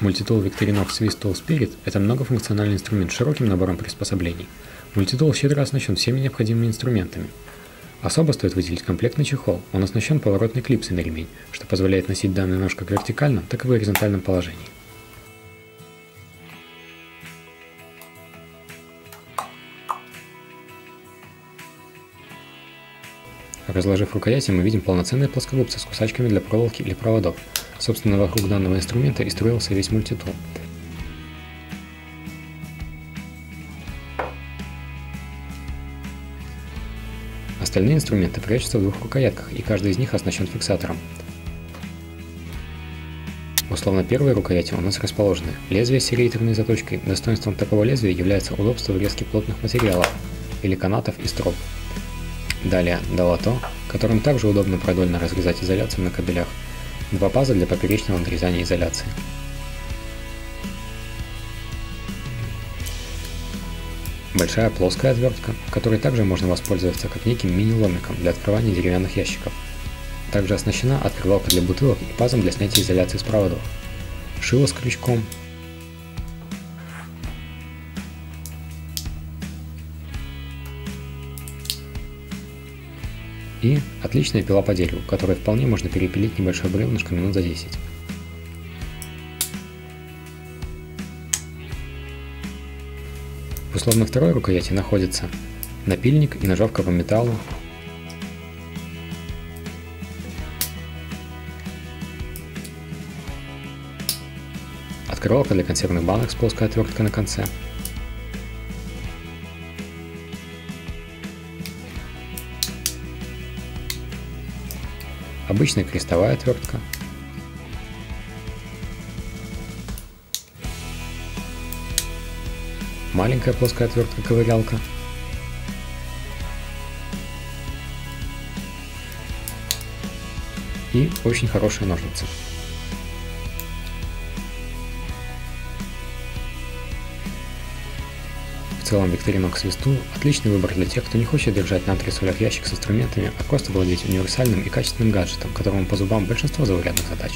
Мультитул Victorinox Swisstool Spirit – это многофункциональный инструмент с широким набором приспособлений. Мультитул щедро оснащен всеми необходимыми инструментами. Особо стоит выделить комплектный чехол, он оснащен поворотной клипсой на ремень, что позволяет носить данный нож как в вертикальном, так и в горизонтальном положении. Разложив рукояти, мы видим полноценные плоскогубцы с кусачками для проволоки или проводов. Собственно, вокруг данного инструмента и строился весь мультитул. Остальные инструменты прячутся в двух рукоятках, и каждый из них оснащен фиксатором. Условно первые рукояти у нас расположены. Лезвие с серейтерной заточкой. Достоинством такого лезвия является удобство врезки плотных материалов или канатов и строп. Далее долото, которым также удобно продольно разрезать изоляцию на кабелях. Два паза для поперечного надрезания изоляции. Большая плоская отвертка, которой также можно воспользоваться как неким мини-ломиком для открывания деревянных ящиков. Также оснащена открывалка для бутылок и пазом для снятия изоляции с проводов. Шило с крючком. И отличная пила по дереву, которой вполне можно перепилить небольшое бревнышко минут за 10. В условно второй рукояти находятся напильник и ножовка по металлу, открывалка для консервных банок с плоской отверткой на конце, обычная крестовая отвертка, маленькая плоская отвертка-ковырялка, и очень хорошие ножницы. В целом Victorinox Swisstool – отличный выбор для тех, кто не хочет держать на 3 сулях ящик с инструментами, а просто владеть универсальным и качественным гаджетом, которому по зубам большинство заурядных задач.